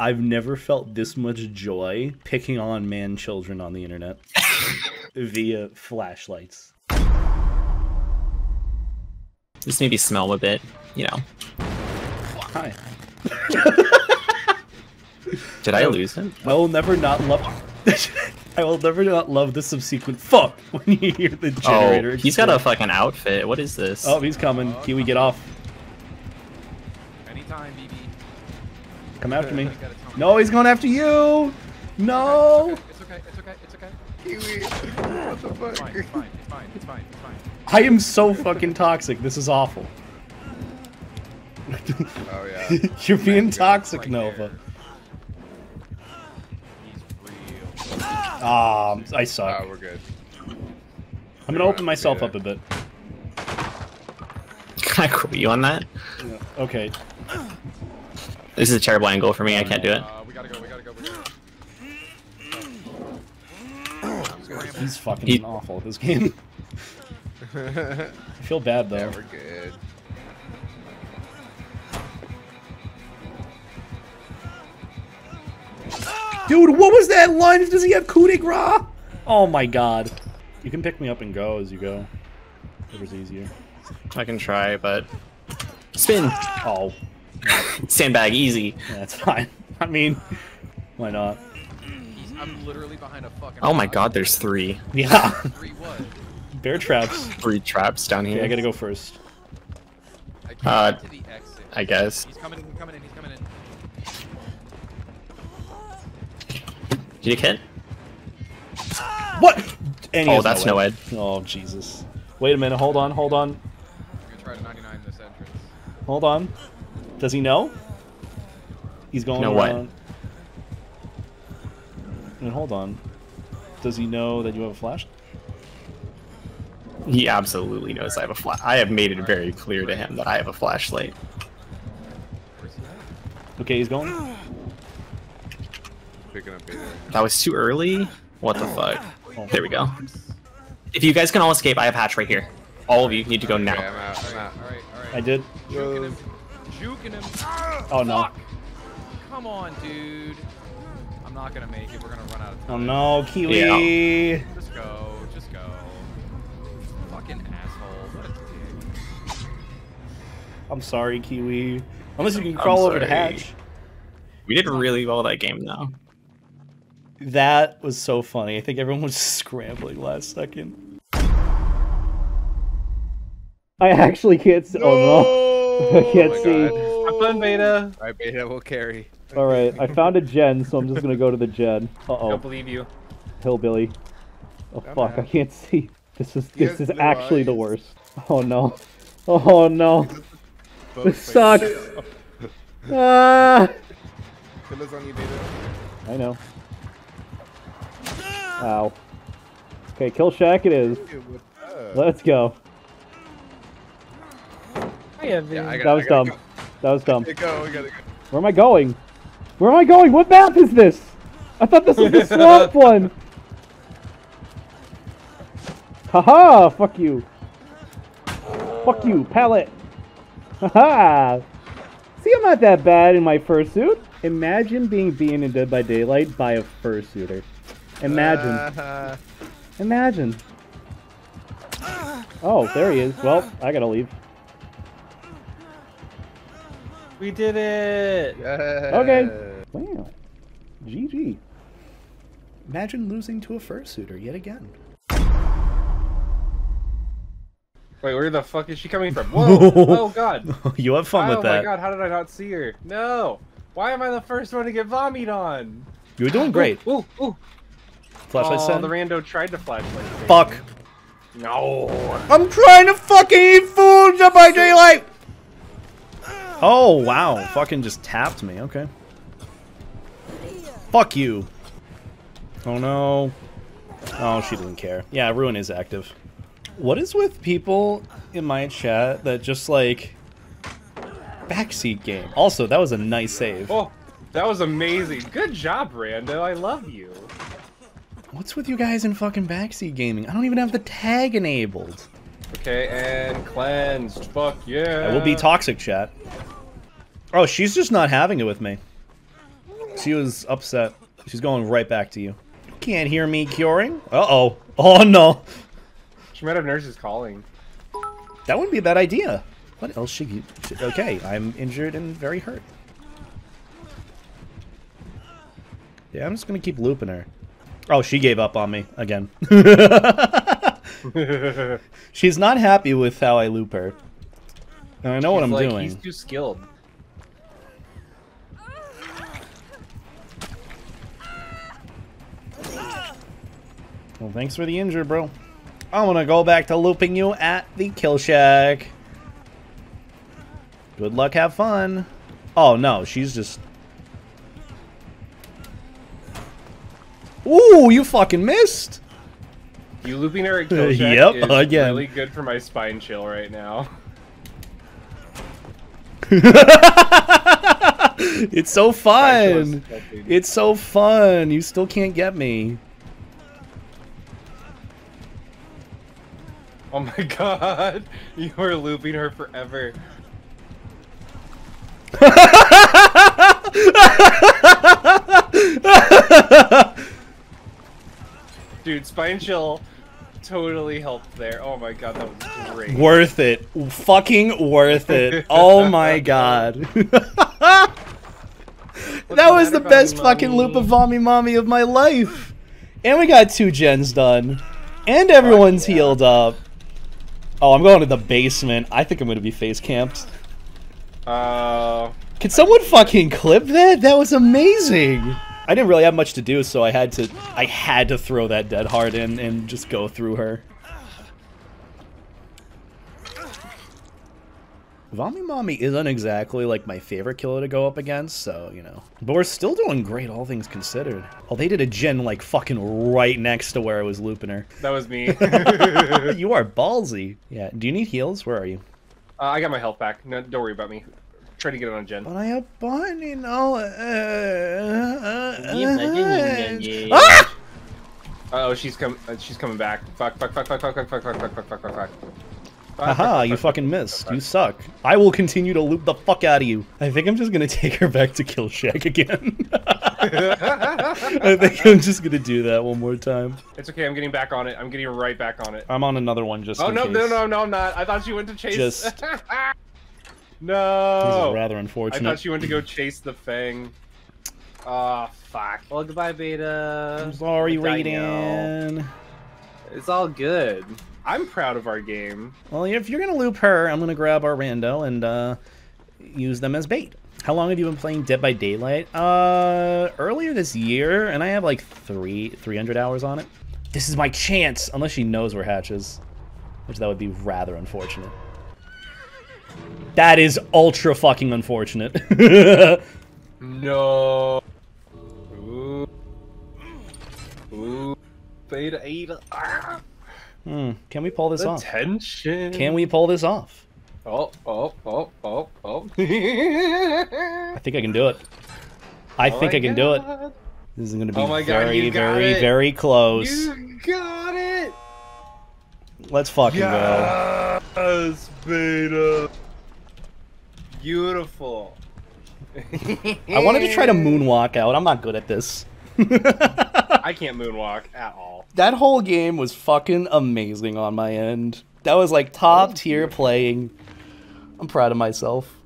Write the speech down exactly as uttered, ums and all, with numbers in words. I've never felt this much joy picking on man children on the internet via flashlights. Just maybe smell a bit, you know. Hi. Did I lose him? I will never not love. I will never not love the subsequent fuck when you hear the generator. Oh, he's explode. Got a fucking outfit. What is this? Oh, he's coming. Kiwi, get off. Anytime, B B. Come after me. No, he's going after you. No. It's okay. It's okay. It's okay. It's okay. Kiwi. What the fuck? It's fine. It's fine. It's fine. It's fine. It's fine. I am so fucking toxic. This is awful. Oh yeah. You're being Man, toxic, right Nova. There. Ah, um, I suck. Oh, we're good. I'm gonna open myself up a bit. Can I quit you on that? Yeah. Okay. This is a terrible angle for me. I can't do it. Uh, we gotta go. We gotta go. We gotta go. He's fucking he... awful at this game. I feel bad though. Yeah, we're good. Dude, what was that lunge? Does he have coup de grace? Oh my god. You can pick me up and go as you go. Whatever's easier. I can try, but... Spin! Oh. Sandbag, easy. Yeah, that's fine. I mean, why not? I'm literally behind a fucking... Oh my god, there's three. Yeah. Three what? Bear traps. Three traps down here. Okay, I gotta go first. I uh, to the exit. I guess. He's coming in, he's coming in, he's coming in. Did you hit? What? Any oh, that's no ed. Oh, Jesus. Wait a minute. Hold on. Hold on. I'm gonna try to ninety-nine this entrance. Hold on. Does he know? He's going no around. What? And hold on. Does he know that you have a flash? He absolutely knows I have a flash. I have made it very clear to him that I have a flashlight. Okay, he's going. Picking up either. That was too early? What the fuck? Oh. There we go. If you guys can all escape, I have hatch right here. All of you need to go okay, now. I'm out, I'm out. All right, all right. I did. Juking him. Juking him. Oh no. Fuck. Come on, dude. I'm not gonna make it. We're gonna run out of time. Oh no, Kiwi. Yeah. Just go, just go. Fucking asshole. What a dick. I'm sorry, Kiwi. Unless you can crawl over to hatch. We did really well that game though. That was so funny. I think everyone was scrambling last second. I actually can't see. No! Oh no. I can't oh see. God. Have fun, Beta. Alright, Beta will carry. Alright, I found a gen, so I'm just gonna go to the gen. Uh oh. I don't believe you. Hillbilly. Oh Come fuck, out. I can't see. This is you this is actually eyes. The worst. Oh no. Oh no. This sucks. Ah! Killa's on you, Beta. I know. Ow. Okay, kill Shack it is. Let's go. Yeah, that was dumb. Go. That was dumb. Go, go. Where am I going? Where am I going? What map is this? I thought this was the swamp one. Haha, -ha, fuck you. Fuck you, pallet. Haha. See, I'm not that bad in my fursuit. Imagine being beaten in Dead by Daylight by a fursuiter. Imagine. Uh, Imagine. Oh, there he is. Well, I gotta leave. We did it! Yeah. Okay. Wow. G G. Imagine losing to a fursuiter yet again. Wait, where the fuck is she coming from? Whoa! Oh, God! You have fun oh, with that. Oh, my God, how did I not see her? No! Why am I the first one to get vomited on? You're doing great. Ooh, ooh, ooh. Flashlight set. Oh, the rando tried to flashlight. Fuck. No. I'm trying to fucking eat food Dead by Daylight. Oh, wow. Fucking just tapped me. Okay. Fuck you. Oh, no. Oh, she doesn't care. Yeah, Ruin is active. What is with people in my chat that just, like, backseat game? Also, that was a nice save. Oh, that was amazing. Good job, Rando. I love you. What's with you guys in fucking backseat gaming? I don't even have the tag enabled. Okay, and cleansed. Fuck yeah. I will be toxic, chat. Oh, she's just not having it with me. She was upset. She's going right back to you. You can't hear me curing. Uh-oh. Oh, no. She might have nurses calling. That wouldn't be a bad idea. What else should you... Okay, I'm injured and very hurt. Yeah, I'm just going to keep looping her. Oh, she gave up on me again. She's not happy with how I loop her. And I know She's what I'm like, doing. He's too skilled. Well, thanks for the injury, bro. I'm going to go back to looping you at the kill shack. Good luck, have fun. Oh, no, she's just... Ooh, you fucking missed! You looping her at kill shack yep, is again. really good for my spine chill right now. It's so fun! It's so fun! You still can't get me. Oh my god! You are looping her forever. Dude, spine chill totally helped there. Oh my god, that was great. Worth it. Fucking worth it. Oh my god. That was the best fucking loop of Vommy Mommy of my life. And we got two gens done. And everyone's oh, yeah. healed up. Oh, I'm going to the basement. I think I'm going to be face camped. Uh, Can someone fucking clip that? That was amazing. I didn't really have much to do, so I had to I had to throw that dead heart in and just go through her. Vommy Mommy isn't exactly like my favorite killer to go up against, so you know. But we're still doing great, all things considered. Oh, they did a gen like fucking right next to where I was looping her. That was me. You are ballsy. Yeah. Do you need heals? Where are you? Uh, I got my health back. No, don't worry about me. Try to get it on gen. But I have bun, you know. Ah! Uh oh, she's coming. Uh, she's coming back. Fuck! Fuck! Fuck! Fuck! Fuck! Fuck! Fuck! Fuck! Fuck! Fuck! Fuck! Fuck! Haha, you fucking missed. You suck. I will continue to loop the fuck out of you. I think I'm just gonna take her back to Kill Shack again. I think I'm just gonna do that one more time. It's okay, I'm getting back on it. I'm getting right back on it. I'm on another one just Oh no, no, no, no, I'm not. I thought you went to chase. Just... No! This is rather unfortunate. I thought you went to go chase the Fang. Oh, fuck. Well, goodbye, Beta. I'm sorry, Raiden. It's all good. I'm proud of our game. Well, if you're going to loop her, I'm going to grab our rando and uh, use them as bait. How long have you been playing Dead by Daylight? Uh, earlier this year, and I have like three, 300 hours on it. This is my chance, unless she knows where Hatch is, which that would be rather unfortunate. That is ultra fucking unfortunate. No. Ooh. Ooh. Beta Eta. Ah. Hmm. Can we pull this off? Attention. Can we pull this off? Oh, oh, oh, oh, oh. I think I can do it. I oh think I can God. do it. This is going to be oh my very, God, very, it. very close. You got it. Let's fucking yes, go. Yes, Beta. Beautiful. I wanted to try to moonwalk out. I'm not good at this. I can't moonwalk at all. That whole game was fucking amazing on my end. That was like top tier playing. I'm proud of myself.